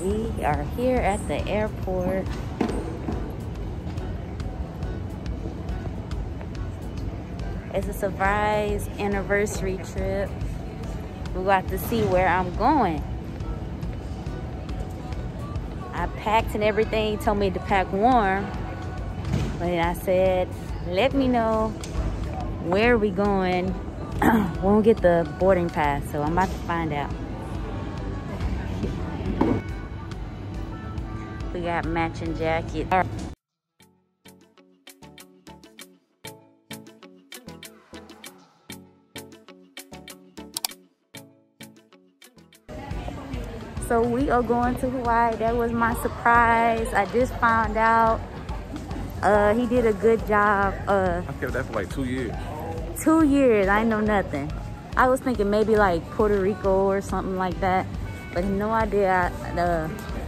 We are here at the airport. It's a surprise anniversary trip. We're about to see where I'm going. I packed and everything. He told me to pack warm. But then I said, let me know where we going. Won't get the boarding pass, so I'm about to find out. We got matching jackets. So we are going to Hawaii. That was my surprise. I just found out. He did a good job. I kept that for like 2 years. 2 years, I know nothing. I was thinking maybe like Puerto Rico or something like that, but no idea.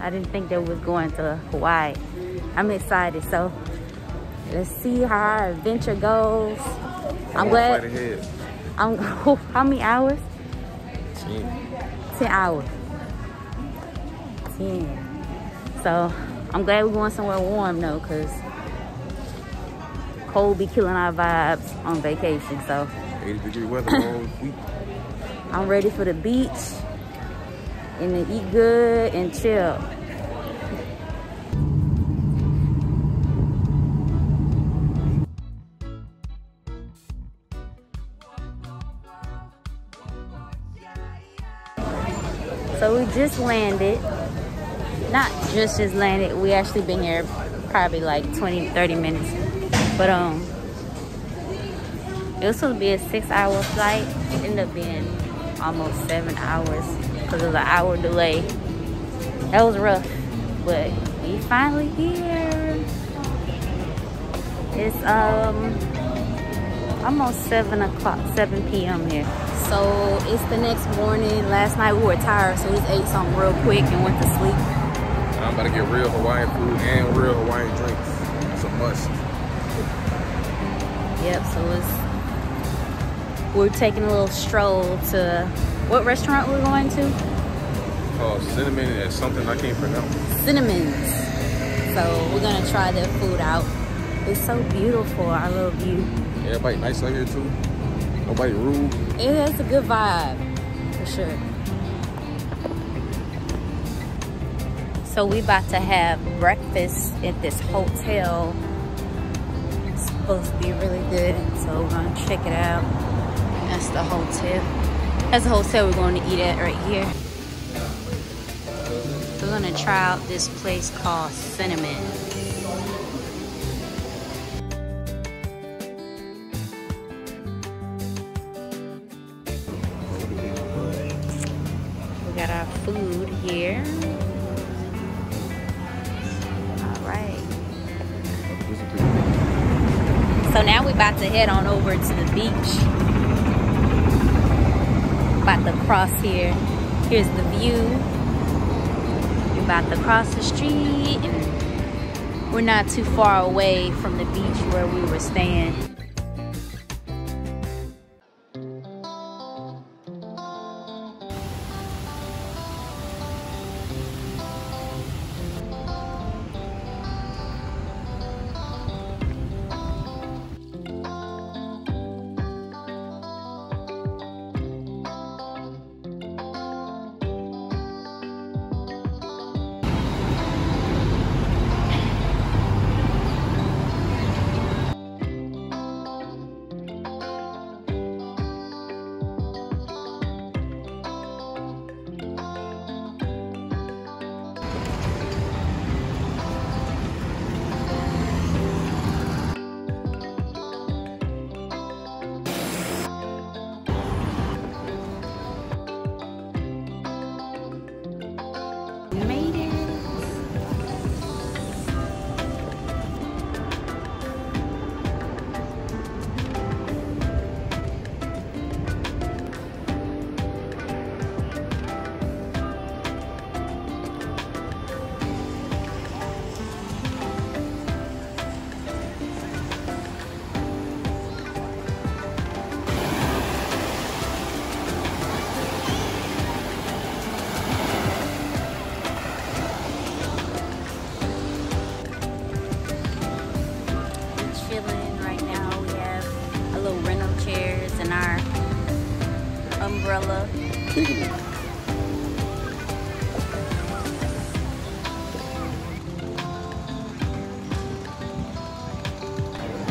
I didn't think that was going to Hawaii. I'm excited, so let's see how our adventure goes. I'm glad. How many hours? 10 hours. 10. So I'm glad we're going somewhere warm though, because cold be killing our vibes on vacation. So 80-degree weather all week. I'm ready for the beach and to eat good and chill. So we just landed. Not just landed, we actually been here probably like 20-30 minutes. But it was supposed to be a 6-hour flight. It ended up being almost 7 hours because of the hour delay. That was rough, but we finally here. It's almost 7 p.m. here. So it's the next morning. Last night we were tired, so we just ate something real quick and went to sleep. And I'm about to get real Hawaiian food and real Hawaiian drinks. It's a must. Yep, so we're taking a little stroll to, what restaurant we're going to? Oh, Cinnamon is something I can't pronounce. Cinnamon's. So we're gonna try their food out. It's so beautiful, our little view. Everybody nice out here too. Nobody rude. It has a good vibe, for sure. So we about to have breakfast at this hotel. It's supposed to be really good, so we're gonna check it out. That's the hotel. That's the hotel we're going to eat at right here. We're gonna try out this place called Cinnamon. Got our food here. All right. So now we're about to head on over to the beach. About to cross here. Here's the view. We're about to cross the street. And we're not too far away from the beach where we were staying.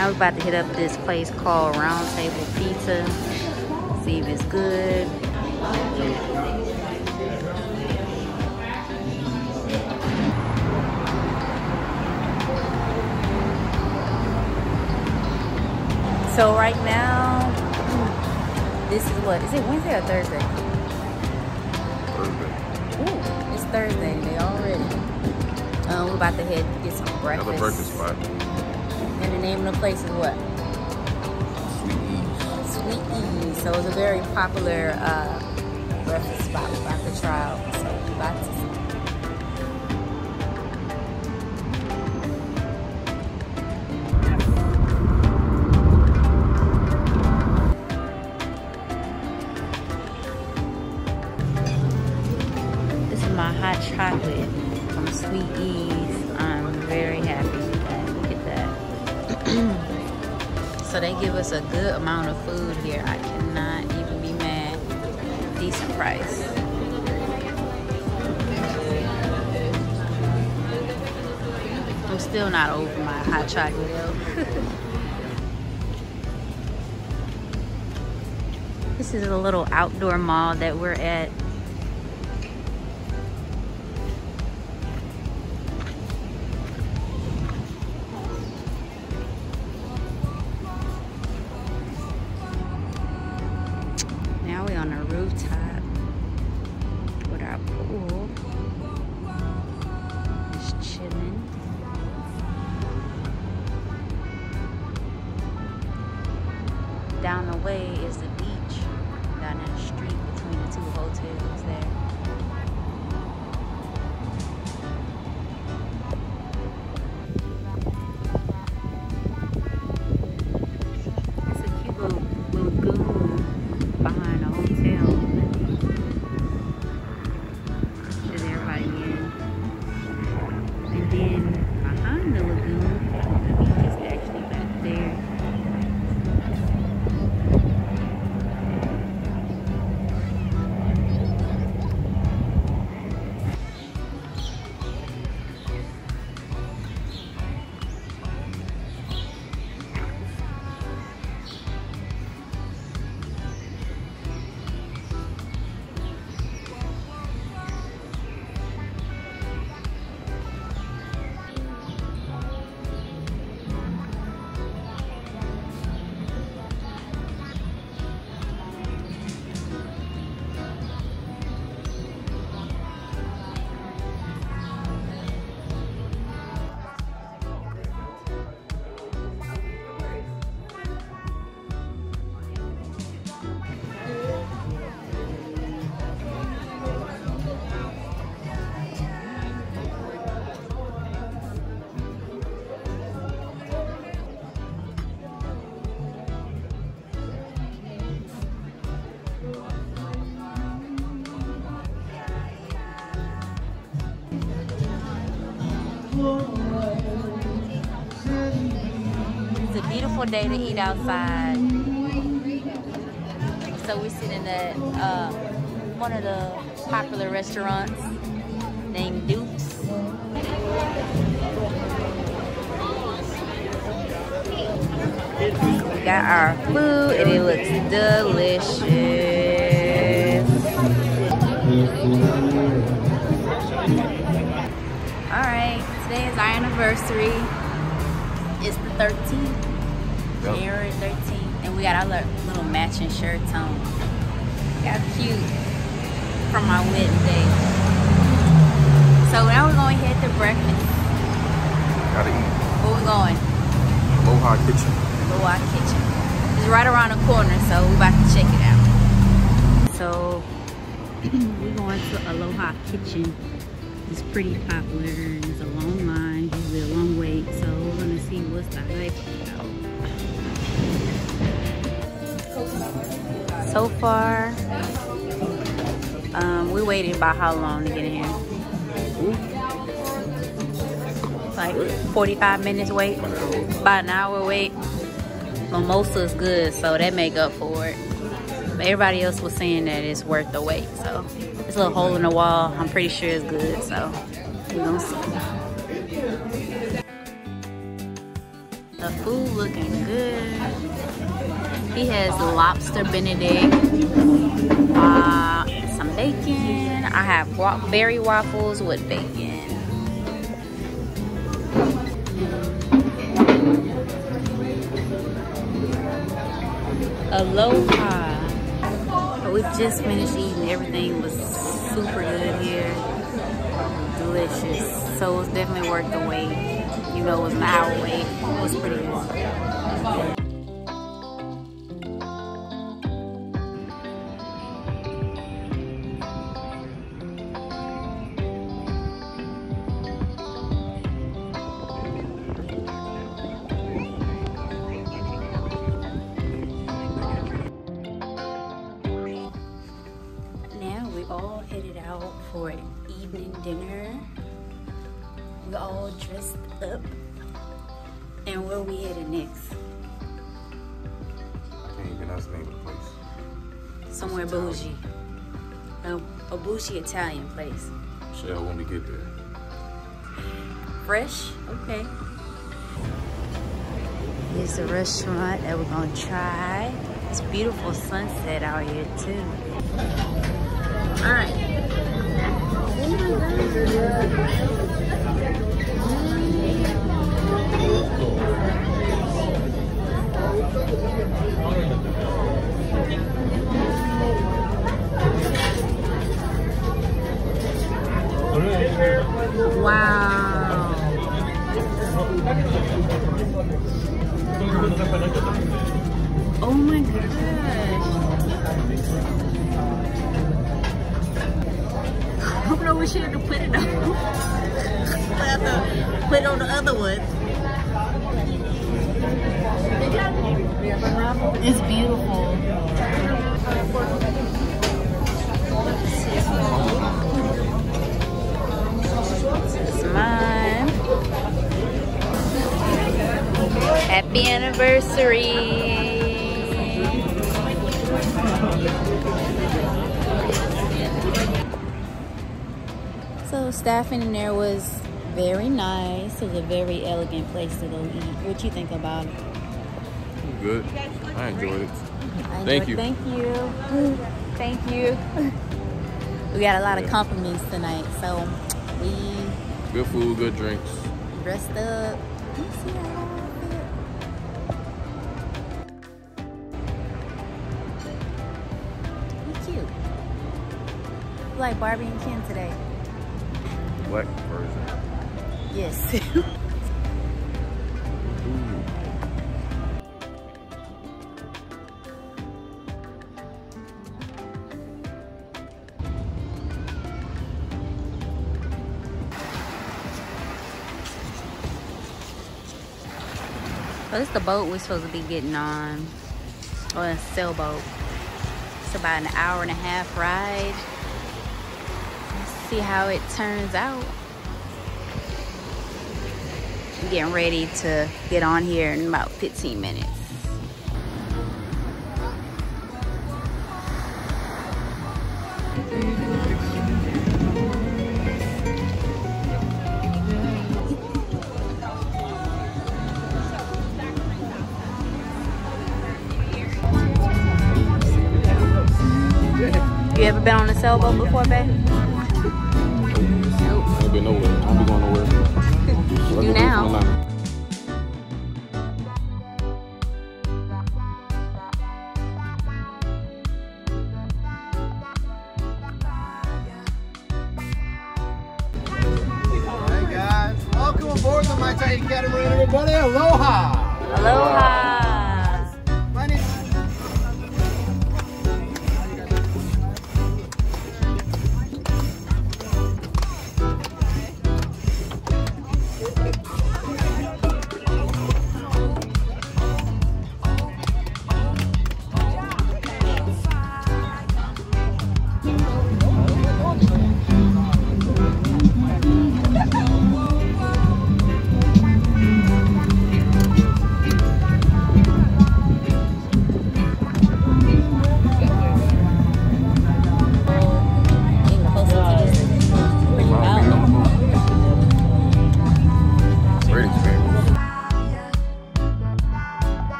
Now we're about to hit up this place called Round Table Pizza. See if it's good. So right now, this is what? Is it Wednesday or Thursday? Thursday. Ooh, it's Thursday. They already. We're about to get some breakfast. Another breakfast spot. And the name of the place is what? Sweetie's. Sweetie's. So it's a very popular breakfast spot. We're about to try out. So we're about to see. This is my hot chocolate. Sweetie's. I'm very happy with that. Look at that. So they give us a good amount of food here. I cannot even be mad. Decent price. I'm still not over my hot chocolate though. This is a little outdoor mall that we're at. Down the way is the beach, down in the street between the two hotels there. It's a cute little lagoon behind the hotel. Is everybody in? And then behind the lagoon, the beach is actually back there. It's a beautiful day to eat outside. So we're sitting at one of the popular restaurants named Duke's. We got our food and it looks delicious. Alright, today is our anniversary. It's the 13th, yep. January 13th, and we got our little matching shirts on. Got cute from our wedding day. So now we're going to head to breakfast. Gotta eat. Where we going? Aloha Kitchen. Aloha Kitchen. It's right around the corner, so we're about to check it out. So we're going to Aloha Kitchen. It's pretty popular and it's a long line, usually a long wait, so we're going to see what's the hype about. So far, we waited about how long to get in here? Like 45 minutes wait, about an hour wait. Mimosa's good, so that make up for it. But everybody else was saying that it's worth the wait, so. It's a little hole in the wall. I'm pretty sure it's good, so we're gonna see. The food looking good. He has lobster benedict, some bacon. I have berry waffles with bacon. Aloha. We've just finished eating. Everything was super good here. Delicious. So it was definitely worth the wait. You know, it was an hour wait. It was pretty good. Now we all headed out for evening dinner. We're all dressed up. And where we headed next? Can't even us name the place. Somewhere bougie. A bougie Italian place. Sure, when we get there. Fresh? Okay. Here's the restaurant that we're gonna try. It's beautiful sunset out here too. Alright. Wow. Oh my gosh. I don't know, we should have put it on. Put it on the other one. It's beautiful. It's mine. Happy anniversary. So staffing in there was very nice. It was a very elegant place to go eat. What you think about it? Good. I enjoyed it. Thank you. Thank you. Thank you. We got a lot of compliments tonight, so we... Good food, good drinks. Dressed up. Can you see that outfit? He's cute. He's like Barbie and Ken today. Black version. Yes. Well, it's the boat we're supposed to be getting on, or a sailboat. It's about an hour-and-a-half ride. Let's see how it turns out. I'm getting ready to get on here in about 15 minutes. You ever been on a sailboat before, babe? Nope. I ain't been nowhere. I don't be going nowhere. You now. Hey guys, welcome aboard the My Tiny Catamaran, everybody. Aloha! Aloha!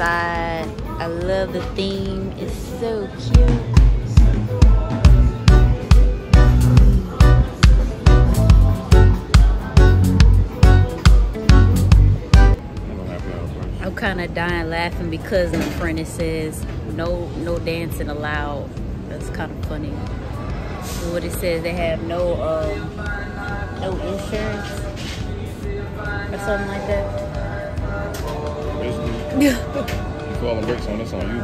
outside. I love the theme, it's so cute. I'm kind of dying laughing because my friend says no dancing allowed. That's kind of funny. And what it says, they have no insurance or something like that. Basically, you call the bricks on this on you.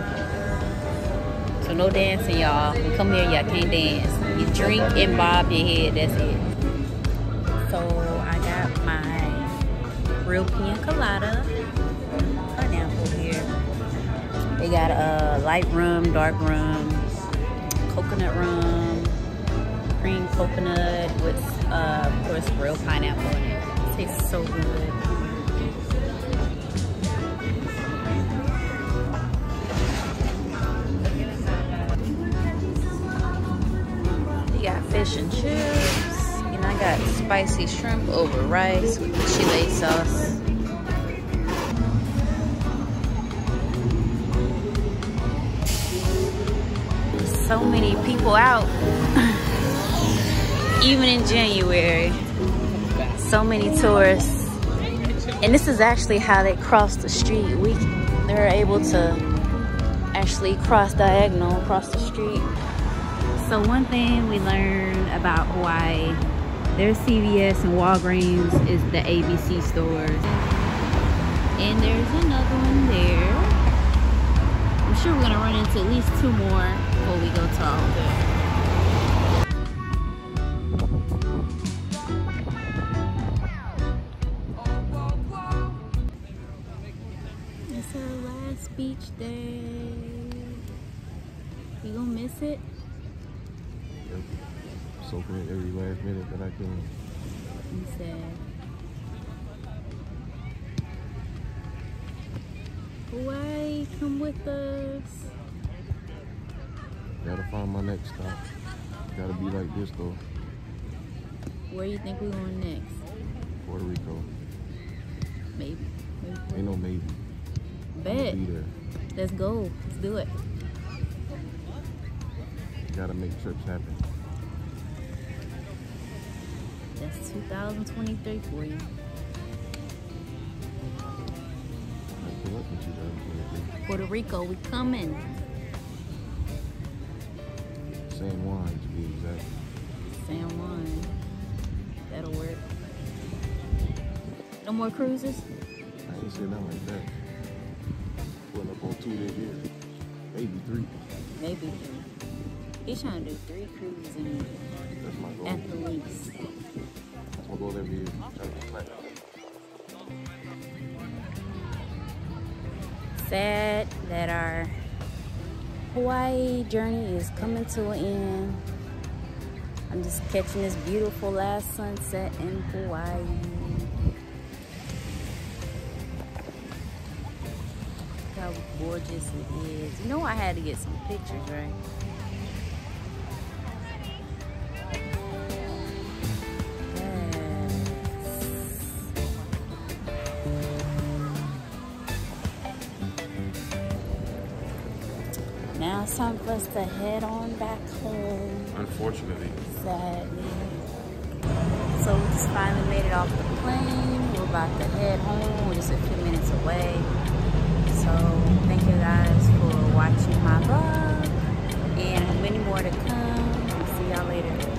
So no dancing, y'all. You come here, y'all can't dance. You drink and bob your head. That's it. So I got my real pina colada. They got a light rum, dark rum, coconut rum, cream coconut with, of course, real pineapple in it. It tastes so good. We got fish and chips, and I got spicy shrimp over rice with the chili sauce. So many people out, even in January, so many tourists. And this is actually how they cross the street. They're able to actually cross diagonal across the street. So one thing we learned about Hawaii, their CVS and Walgreens is the ABC stores. And there's another one there. I'm sure we're gonna run into at least two more before we go to all of them. It's our last beach day. You gonna miss it? Yep. Soaking in every last minute that I can. I'm sad. Hawaii. Come with us. Gotta find my next stop. Gotta be like this though. Where you think we're going next? Puerto Rico. Maybe. Ain't no maybe. Bet. Be there. Let's go. Let's do it. Gotta make trips happen. That's 2023 for you. Puerto Rico, we coming. San Juan to be exact. San Juan. That'll work. No more cruises? I ain't saying nothing like that. Pulling up on 2 this year. Maybe 3. Maybe 3. He's trying to do 3 cruises in a year. That's my goal. At the least. That's my goal every year. Trying to flat out. Sad that our Hawaii journey is coming to an end. I'm just catching this beautiful last sunset in Hawaii. Look how gorgeous it is. You know I had to get some pictures, right? Now it's time for us to head on back home. Unfortunately. Sadly. So we just finally made it off the plane. We're about to head home. We're just a few minutes away. So thank you guys for watching my vlog. And many more to come. I'll see y'all later.